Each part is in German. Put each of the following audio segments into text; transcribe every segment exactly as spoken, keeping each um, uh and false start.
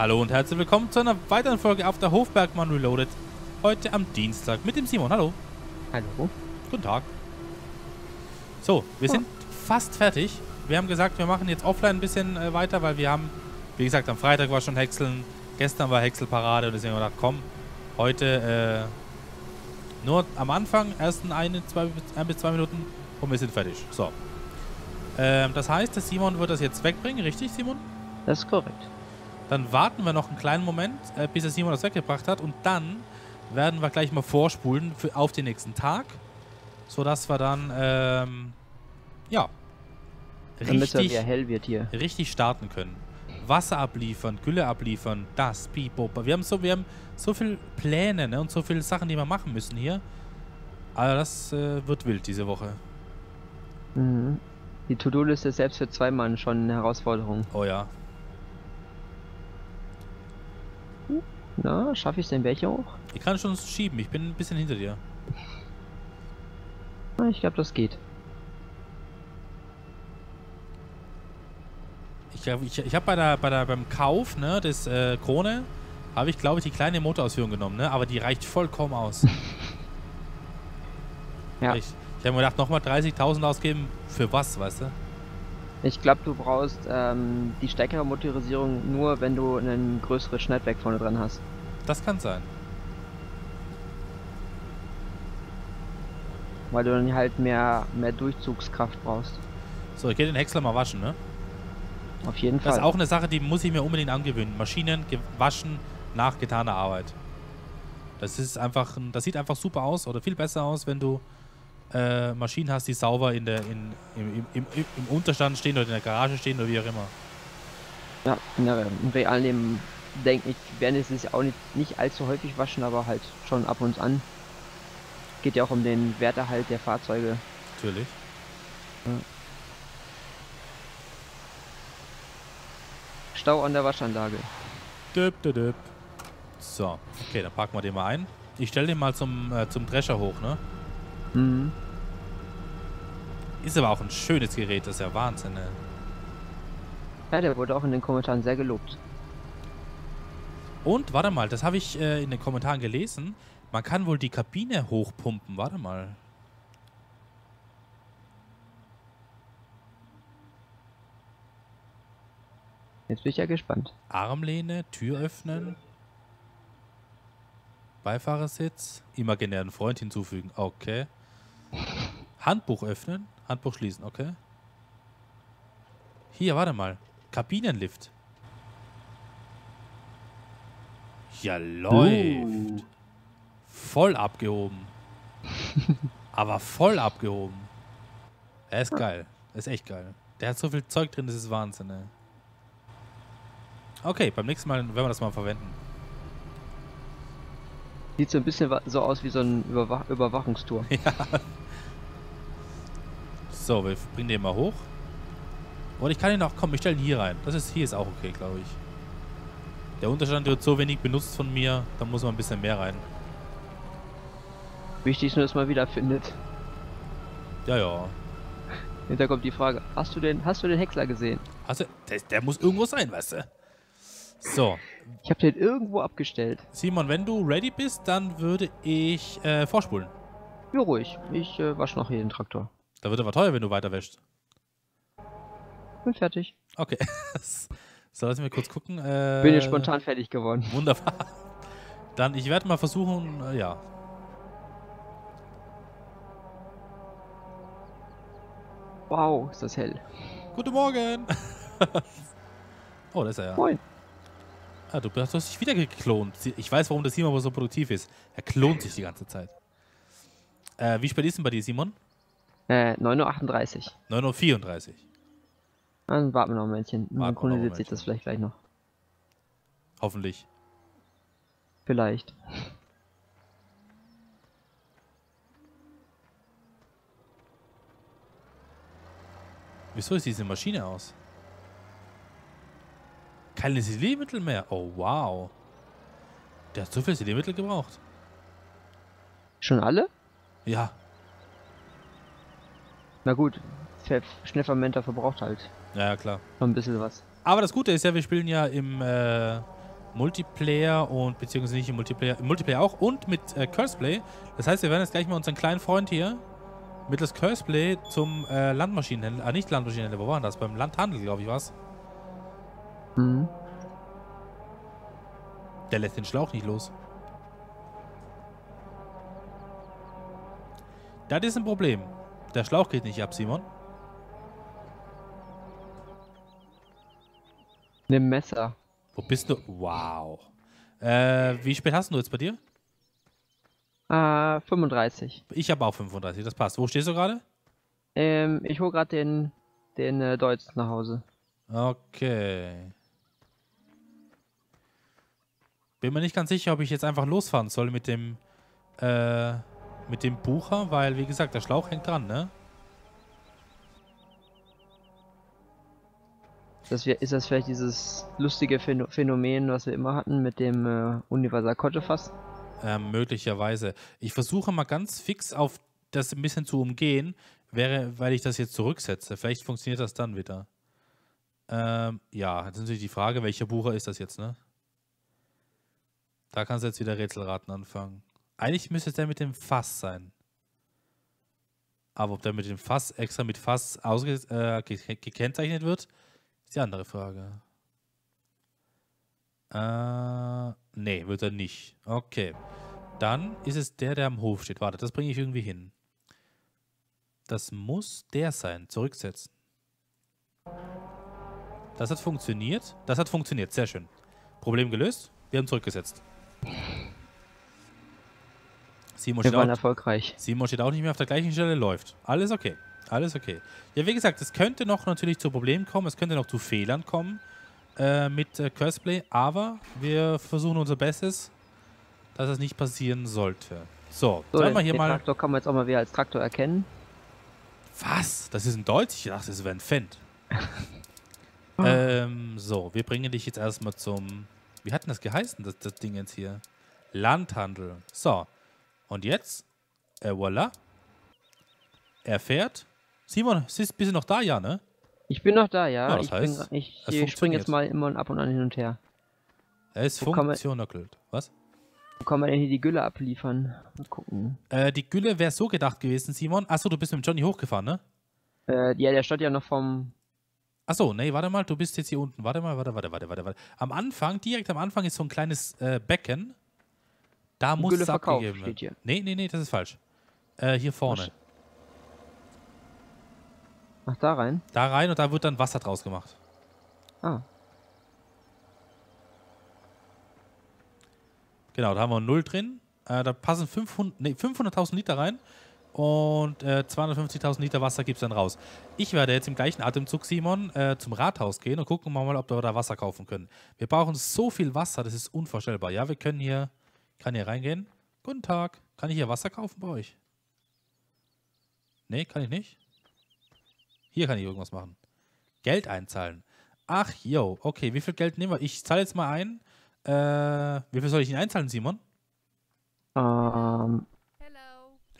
Hallo und herzlich willkommen zu einer weiteren Folge auf der Hof Bergmann Reloaded. Heute am Dienstag mit dem Simon. Hallo. Hallo. Guten Tag. So, wir oh. sind fast fertig. Wir haben gesagt, wir machen jetzt offline ein bisschen äh, weiter, weil wir haben, wie gesagt, am Freitag war schon Häckseln, gestern war Häckselparade und deswegen haben wir gedacht, komm, heute äh, nur am Anfang, erst ein, zwei, ein bis zwei Minuten und wir sind fertig. So. Ähm, das heißt, der Simon wird das jetzt wegbringen, richtig, Simon? Das ist korrekt. Dann warten wir noch einen kleinen Moment, äh, bis der Simon das weggebracht hat und dann werden wir gleich mal vorspulen für, auf den nächsten Tag, sodass wir dann, ähm, ja, richtig, ja hell wird hier. richtig starten können. Wasser abliefern, Gülle abliefern, das, Pipo. Wir haben so, wir haben so viele Pläne, ne, und so viele Sachen, die wir machen müssen hier. Aber das äh, wird wild diese Woche. Mhm. Die To-Do-Liste selbst für zwei Mann schon eine Herausforderung. Oh ja. Na, schaffe ich es denn welche auch? Ich kann schon schieben, ich bin ein bisschen hinter dir. Ich glaube, das geht. Ich, ich, ich habe bei der, bei der, beim Kauf, ne, des äh, Krone, habe ich, glaube ich, die kleine Motorausführung genommen, ne? Aber die reicht vollkommen aus. Ja. Ich, ich habe mir gedacht, nochmal dreißigtausend ausgeben, für was, weißt du? Ich glaube, du brauchst ähm, die stärkere Motorisierung nur, wenn du einen größeren Schneidwerk vorne dran hast. Das kann sein. Weil du dann halt mehr, mehr Durchzugskraft brauchst. So, ich gehe den Häcksler mal waschen, ne? Auf jeden das Fall. Das ist auch eine Sache, die muss ich mir unbedingt angewöhnen. Maschinen waschen nach getaner Arbeit. Das ist einfach, das sieht einfach super aus oder viel besser aus, wenn du äh, Maschinen hast, die sauber in der, in, im, im, im, im Unterstand stehen oder in der Garage stehen oder wie auch immer. Ja, in der, im realen denke ich, werden es auch nicht, nicht allzu häufig waschen, aber halt schon ab und an. Geht ja auch um den Werterhalt der Fahrzeuge. Natürlich. Ja. Stau an der Waschanlage. Düpp, düpp, düpp. So, okay, dann parken wir den mal ein. Ich stelle den mal zum, äh, zum Drescher hoch, ne? Mhm. Ist aber auch ein schönes Gerät, das ist ja Wahnsinn, ne? Ja, der wurde auch in den Kommentaren sehr gelobt. Und, warte mal, das habe ich äh, in den Kommentaren gelesen. Man kann wohl die Kabine hochpumpen. Warte mal. Jetzt bin ich ja gespannt. Armlehne, Tür öffnen. Beifahrersitz. Imaginären Freund hinzufügen. Okay. Handbuch öffnen. Handbuch schließen. Okay. Hier, warte mal. Kabinenlift. Ja, läuft. Uh. Voll abgehoben. Aber voll abgehoben. Er ist geil. Er ist echt geil. Der hat so viel Zeug drin, das ist Wahnsinn, ey. Okay, beim nächsten Mal werden wir das mal verwenden. Sieht so ein bisschen so aus wie so ein Überwach Überwachungstour. Ja. So, wir bringen den mal hoch. Und ich kann ihn auch, komm, wir stellen ihn hier rein. Das ist, hier ist auch okay, glaube ich. Der Unterstand wird so wenig benutzt von mir, da muss man ein bisschen mehr rein. Wichtig ist nur, dass man wiederfindet. Ja, ja. Hinterher kommt die Frage, hast du den, hast du den Häcksler gesehen? Hast du, der, der muss irgendwo sein, weißt du? So. Ich habe den irgendwo abgestellt. Simon, wenn du ready bist, dann würde ich äh, vorspulen. Ja, ruhig. Ich äh, wasche noch hier den Traktor. Da wird aber teuer, wenn du weiter wäschst. Bin fertig. Okay. So, lassen wir kurz gucken. Äh, Bin jetzt spontan fertig geworden. Wunderbar. Dann, ich werde mal versuchen, äh, ja. Wow, ist das hell. Guten Morgen. Oh, da ist er ja. Moin. Ah, du hast dich wieder geklont. Ich weiß, warum der Simon aber so produktiv ist. Er klont sich die ganze Zeit. Äh, wie spät ist denn bei dir, Simon? Äh, neun Uhr achtunddreißig. neun Uhr vierunddreißig. Dann warten wir noch ein Männchen. Mein Kunde sieht sich das vielleicht gleich noch. Hoffentlich. Vielleicht. Wieso ist diese Maschine aus? Keine Silbermittel mehr. Oh, wow. Der hat so viel Silbermittel gebraucht. Schon alle? Ja. Na gut, Schnellfermenter verbraucht halt. Ja, ja, klar. Noch ein bisschen was. Aber das Gute ist ja, wir spielen ja im äh, Multiplayer und beziehungsweise nicht im Multiplayer, im Multiplayer auch und mit äh, CoursePlay. Das heißt, wir werden jetzt gleich mal unseren kleinen Freund hier mittels CoursePlay zum äh, Landmaschinenhändler, ah, nicht Landmaschinenhändler, wo waren das? Beim Landhandel, glaube ich, was? Mhm. Der lässt den Schlauch nicht los. Das ist ein Problem. Der Schlauch geht nicht ab, Simon. Nimm Messer. Wo bist du? Wow. Äh, wie spät hast du jetzt bei dir? Äh, fünfunddreißig. Ich habe auch fünfunddreißig, das passt. Wo stehst du gerade? Ähm, ich hole gerade den, den äh, Deutz nach Hause. Okay. Bin mir nicht ganz sicher, ob ich jetzt einfach losfahren soll mit dem, äh, mit dem Bucher, weil, wie gesagt, der Schlauch hängt dran, ne? Das wir, ist das vielleicht dieses lustige Phänomen, was wir immer hatten mit dem äh, Universal-Kottefass? Ähm, möglicherweise. Ich versuche mal ganz fix auf das ein bisschen zu umgehen, wäre, weil ich das jetzt zurücksetze. Vielleicht funktioniert das dann wieder. Ähm, ja, jetzt ist natürlich die Frage, welcher Bucher ist das jetzt, ne? Da kannst du jetzt wieder Rätselraten anfangen. Eigentlich müsste der mit dem Fass sein. Aber ob der mit dem Fass extra mit Fass äh, gekennzeichnet wird, ist die andere Frage. Äh, nee, wird er nicht. Okay. Dann ist es der, der am Hof steht. Warte, das bringe ich irgendwie hin. Das muss der sein. Zurücksetzen. Das hat funktioniert. Das hat funktioniert. Sehr schön. Problem gelöst. Wir haben zurückgesetzt. Simon Wir waren auch, erfolgreich. Simon steht auch nicht mehr auf der gleichen Stelle, läuft. Alles okay. Alles okay. Ja, wie gesagt, es könnte noch natürlich zu Problemen kommen, es könnte noch zu Fehlern kommen äh, mit äh, CoursePlay, aber wir versuchen unser Bestes, dass es nicht passieren sollte. So, so sollen wir hier den mal... Den Traktor kann man jetzt auch mal wieder als Traktor erkennen. Was? Das ist ein Deutsch? Ich dachte, das wäre ein Fendt. ähm, so, wir bringen dich jetzt erstmal zum... Wie hat denn das geheißen, das, das Ding jetzt hier? Landhandel. So. Und jetzt? Äh, voilà. Er fährt. Simon, bist du noch da, ja, ne? Ich bin noch da, ja. ja das ich heißt, bin, ich, ich springe jetzt mal immer ab und an hin und her. Er ist funktioniert. Was? Wo kann man denn hier die Gülle abliefern? Mal gucken. Äh, die Gülle wäre so gedacht gewesen, Simon. Achso, du bist mit Johnny hochgefahren, ne? Äh, ja, der stand ja noch vom... Achso, nee, warte mal, du bist jetzt hier unten. Warte mal, warte, warte, warte, warte, warte. Am Anfang, direkt am Anfang ist so ein kleines äh, Becken. Da muss es abgegeben werden. Nee, nee, nee, das ist falsch. Äh, hier vorne. Ach, da rein? Da rein und da wird dann Wasser draus gemacht. Ah. Genau, da haben wir null drin. Äh, da passen fünfhunderttausend Liter rein. Und äh, zweihundertfünfzigtausend Liter Wasser gibt es dann raus. Ich werde jetzt im gleichen Atemzug, Simon, äh, zum Rathaus gehen und gucken mal, ob wir da Wasser kaufen können. Wir brauchen so viel Wasser, das ist unvorstellbar. Ja, wir können hier, kann hier reingehen. Guten Tag, kann ich hier Wasser kaufen bei euch? Nee, kann ich nicht. Hier kann ich irgendwas machen. Geld einzahlen. Ach, yo, okay, wie viel Geld nehmen wir? Ich zahle jetzt mal ein. Äh, wie viel soll ich denn einzahlen, Simon? Ähm... Um.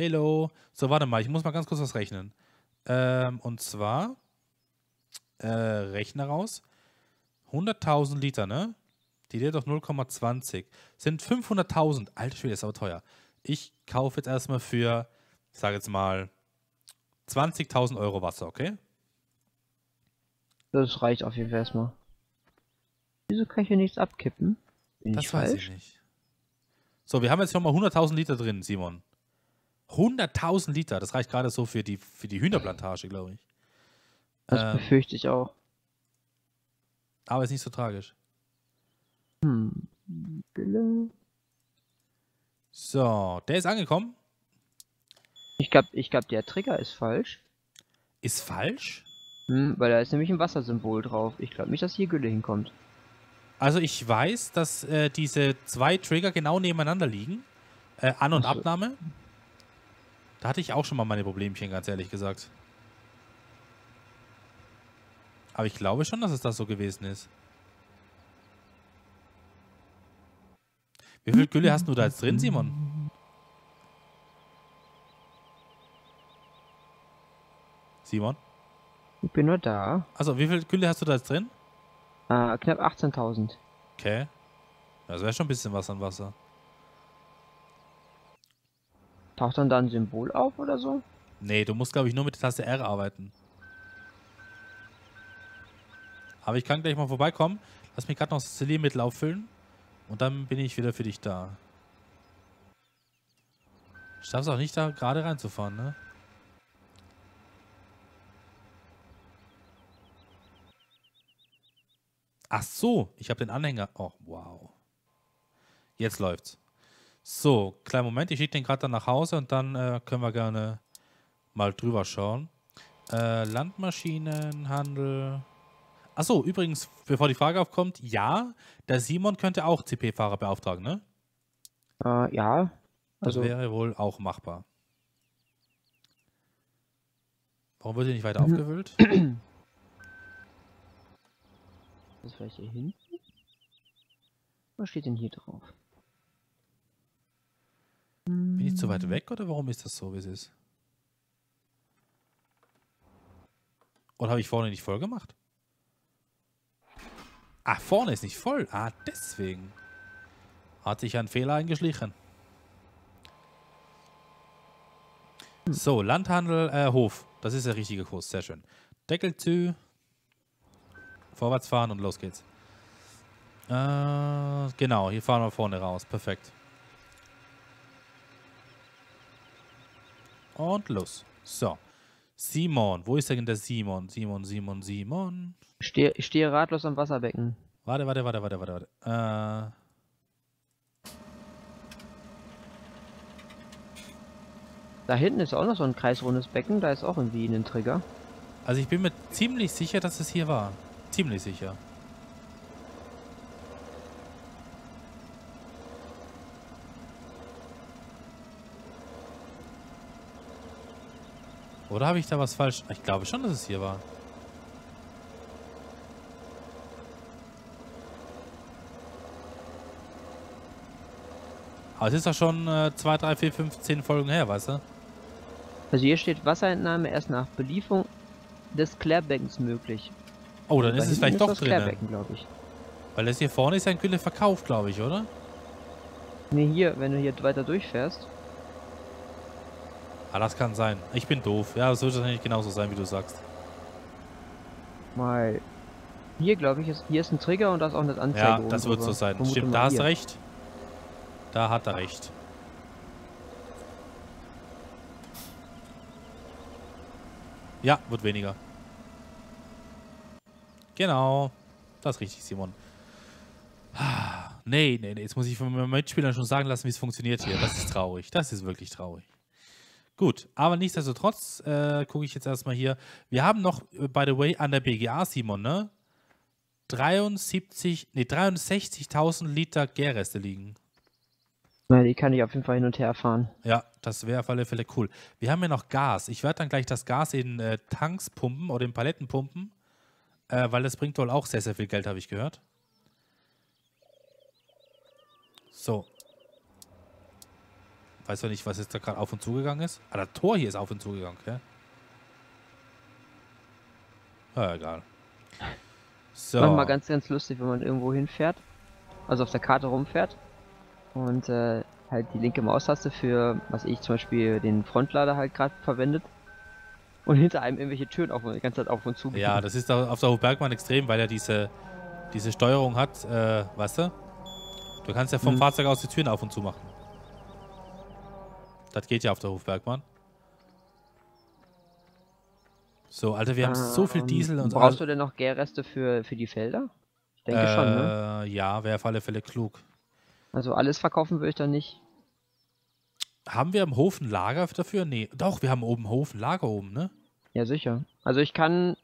Hello. So, warte mal, ich muss mal ganz kurz was rechnen. Ähm, und zwar, äh, Rechner raus. hunderttausend Liter, ne? Die lädt doch null Komma zwanzig. Sind fünfhunderttausend. Alter Schwede, ist aber teuer. Ich kaufe jetzt erstmal für, ich sage jetzt mal, zwanzigtausend Euro Wasser, okay? Das reicht auf jeden Fall erstmal. Wieso kann ich hier nichts abkippen? Bin das ich weiß falsch? ich nicht. So, wir haben jetzt nochmal hunderttausend Liter drin, Simon. hunderttausend Liter, das reicht gerade so für die, für die Hühnerplantage, glaube ich. Das ähm, befürchte ich auch. Aber ist nicht so tragisch. Hm. So, der ist angekommen. Ich glaube, ich glaub, der Trigger ist falsch. Ist falsch? Hm, weil da ist nämlich ein Wassersymbol drauf. Ich glaube nicht, dass hier Gülle hinkommt. Also ich weiß, dass äh, diese zwei Trigger genau nebeneinander liegen. Äh, An- und Achso. Abnahme. Da hatte ich auch schon mal meine Problemchen, ganz ehrlich gesagt. Aber ich glaube schon, dass es das so gewesen ist. Wie viel Gülle hast du da jetzt drin, Simon? Simon? Ich bin nur da. Also, wie viel Gülle hast du da jetzt drin? Äh, knapp achtzehntausend. Okay. Das wäre schon ein bisschen was an Wasser. Taucht dann da ein Symbol auf oder so? Nee, du musst, glaube ich, nur mit der Taste R arbeiten. Aber ich kann gleich mal vorbeikommen. Lass mich gerade noch das Zelliermittel auffüllen. Und dann bin ich wieder für dich da. Ich schaff's auch nicht, da gerade reinzufahren, ne? Ach so, ich habe den Anhänger. Oh, wow. Jetzt läuft's. So, kleinen Moment. Ich schicke den gerade dann nach Hause und dann äh, können wir gerne mal drüber schauen. Äh, Landmaschinenhandel... Achso, übrigens, bevor die Frage aufkommt, ja, der Simon könnte auch C P-Fahrer beauftragen, ne? Äh, ja. Also das wäre wohl auch machbar. Warum wird hier nicht weiter aufgewühlt? Das vielleicht hier hinten? Was steht denn hier drauf? Bin ich zu weit weg oder warum ist das so, wie es ist? Oder habe ich vorne nicht voll gemacht? Ah, vorne ist nicht voll. Ah, deswegen. Hat sich ein Fehler eingeschlichen. So, Landhandel, äh, Hof. Das ist der richtige Kurs. Sehr schön. Deckel zu. Vorwärts fahren und los geht's. Äh, genau, hier fahren wir vorne raus. Perfekt. Und los. So. Simon, wo ist denn der Simon? Simon, Simon, Simon. Ich stehe, ich stehe ratlos am Wasserbecken. Warte, warte, warte, warte, warte, warte. Äh. Da hinten ist auch noch so ein kreisrundes Becken, da ist auch irgendwie ein Trigger. Also ich bin mir ziemlich sicher, dass es hier war. Ziemlich sicher. Oder habe ich da was falsch? Ich glaube schon, dass es hier war. Aber es ist doch schon äh, zwei, drei, vier, fünf, zehn Folgen her, weißt du? Also hier steht Wasserentnahme erst nach Belieferung des Klärbeckens möglich. Oh, dann ist es vielleicht doch drin. Klärbecken, glaube ich. Weil das hier vorne ist ja ein kühler Verkauf, glaube ich, oder? Nee, hier, wenn du hier weiter durchfährst. Ah, das kann sein. Ich bin doof. Ja, das wird wahrscheinlich genauso sein, wie du sagst. Mal. Hier, glaube ich, ist, hier ist ein Trigger und da ist auch eine Anzeige. Ja, das wird so sein. Stimmt, da hast du recht. Da hat er recht. Ja, wird weniger. Genau. Das ist richtig, Simon. Nee, nee, nee. Jetzt muss ich von meinen Mitspielern schon sagen lassen, wie es funktioniert hier. Das ist traurig. Das ist wirklich traurig. Gut, aber nichtsdestotrotz äh, gucke ich jetzt erstmal hier. Wir haben noch, by the way, an der B G A, Simon, ne? dreiundsiebzig, nee, dreiundsechzigtausend Liter Gärreste liegen. Na, die kann ich auf jeden Fall hin und her fahren. Ja, das wäre auf alle Fälle cool. Wir haben ja noch Gas. Ich werde dann gleich das Gas in äh, Tanks pumpen oder in Paletten pumpen, äh, weil das bringt wohl auch sehr, sehr viel Geld, habe ich gehört. So. Weiß doch nicht, was jetzt da gerade auf und zugegangen ist. Ah, das Tor hier ist auf und zugegangen, gell? Ja, egal. So. Manchmal ganz, ganz lustig, wenn man irgendwo hinfährt. Also auf der Karte rumfährt. Und äh, halt die linke Maustaste für, was ich zum Beispiel den Frontlader halt gerade verwendet. Und hinter einem irgendwelche Türen auf, die ganze Zeit auf und zu. Ja, das ist auf der Hof Bergmann extrem, weil er diese, diese Steuerung hat. Äh, weißt du? Du kannst ja vom hm. Fahrzeug aus die Türen auf und zu machen. Das geht ja auf der Hof Bergmann. So, Alter, wir haben ähm, so viel Diesel und so. Brauchst du denn noch Gärreste für, für die Felder? Ich denke äh, schon, ne? Ja, wäre auf alle Fälle klug. Also alles verkaufen würde ich dann nicht. Haben wir im Hof ein Lager dafür? Nee, doch, wir haben oben im Hof ein Lager oben, ne? Ja, sicher. Also ich kann,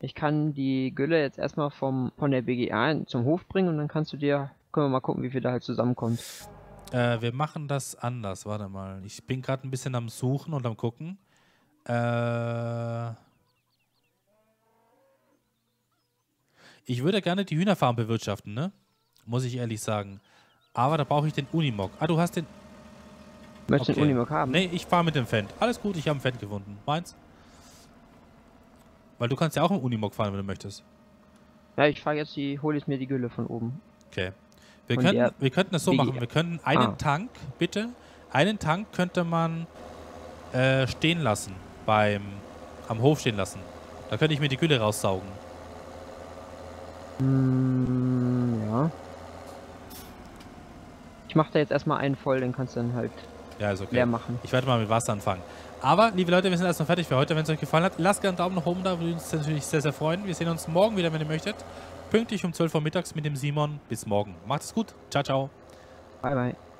ich kann die Gülle jetzt erstmal vom, von der B G A zum Hof bringen und dann kannst du dir, können wir mal gucken, wie viel da halt zusammenkommt. Äh, wir machen das anders. Warte mal. Ich bin gerade ein bisschen am Suchen und am Gucken. Äh ich würde gerne die Hühnerfarm bewirtschaften, ne? Muss ich ehrlich sagen. Aber da brauche ich den Unimog. Ah, du hast den... Möchtest du okay. den Unimog haben? Nee, ich fahre mit dem Fendt. Alles gut, ich habe einen Fendt gefunden. Meins? Weil du kannst ja auch einen Unimog fahren, wenn du möchtest. Ja, ich fahre jetzt die... hole ich mir die Gülle von oben. Okay. Wir, können, wir könnten es so machen, wir können einen ah. Tank, bitte, einen Tank könnte man äh, stehen lassen, beim, am Hof stehen lassen. Da könnte ich mir die Gülle raussaugen. Mm, ja. Ich mache da jetzt erstmal einen voll, den kannst du dann halt ja, ist okay. leer machen. Ich werde mal mit Wasser anfangen. Aber, liebe Leute, wir sind erstmal fertig für heute. Wenn es euch gefallen hat, lasst gerne einen Daumen nach oben da, würde uns natürlich sehr, sehr freuen. Wir sehen uns morgen wieder, wenn ihr möchtet. Pünktlich um zwölf Uhr mittags mit dem Simon. Bis morgen. Macht's gut. Ciao, ciao. Bye, bye.